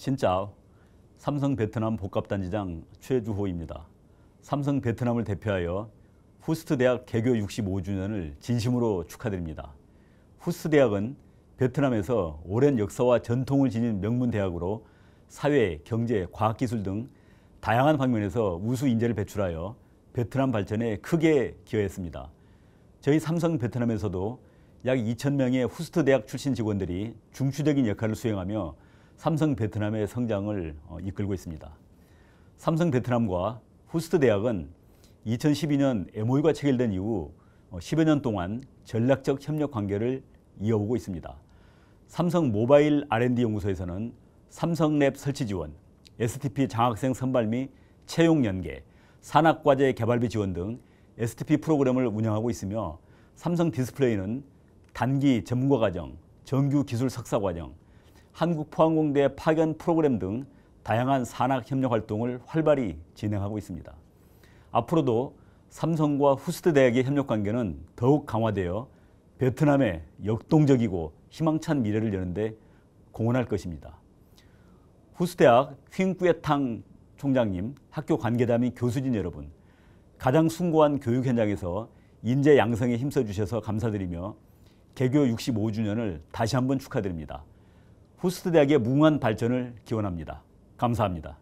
진짜 삼성 베트남 복합단지장 최주호입니다. 삼성 베트남을 대표하여 후스트 대학 개교 65주년을 진심으로 축하드립니다. 후스트 대학은 베트남에서 오랜 역사와 전통을 지닌 명문 대학으로 사회, 경제, 과학기술 등 다양한 방면에서 우수 인재를 배출하여 베트남 발전에 크게 기여했습니다. 저희 삼성 베트남에서도 약 2,000명의 후스트 대학 출신 직원들이 중추적인 역할을 수행하며 삼성 베트남의 성장을 이끌고 있습니다. 삼성 베트남과 후스트 대학은 2012년 MOU가 체결된 이후 10여 년 동안 전략적 협력 관계를 이어오고 있습니다. 삼성 모바일 R&D 연구소에서는 삼성랩 설치 지원, STP 장학생 선발 및 채용 연계, 산학과제 개발비 지원 등 STP 프로그램을 운영하고 있으며 삼성 디스플레이는 단기 점거 과정, 정규 기술 석사 과정, 한국포항공대 파견 프로그램 등 다양한 산학 협력 활동을 활발히 진행하고 있습니다. 앞으로도 삼성과 후스트 대학의 협력 관계는 더욱 강화되어 베트남의 역동적이고 희망찬 미래를 여는 데 공헌할 것입니다. 후스트 대학 퀸꾸에탕 총장님, 학교 관계자 및 교수진 여러분, 가장 숭고한 교육 현장에서 인재 양성에 힘써 주셔서 감사드리며 개교 65주년을 다시 한번 축하드립니다. 후스트 대학의 무궁한 발전을 기원합니다. 감사합니다.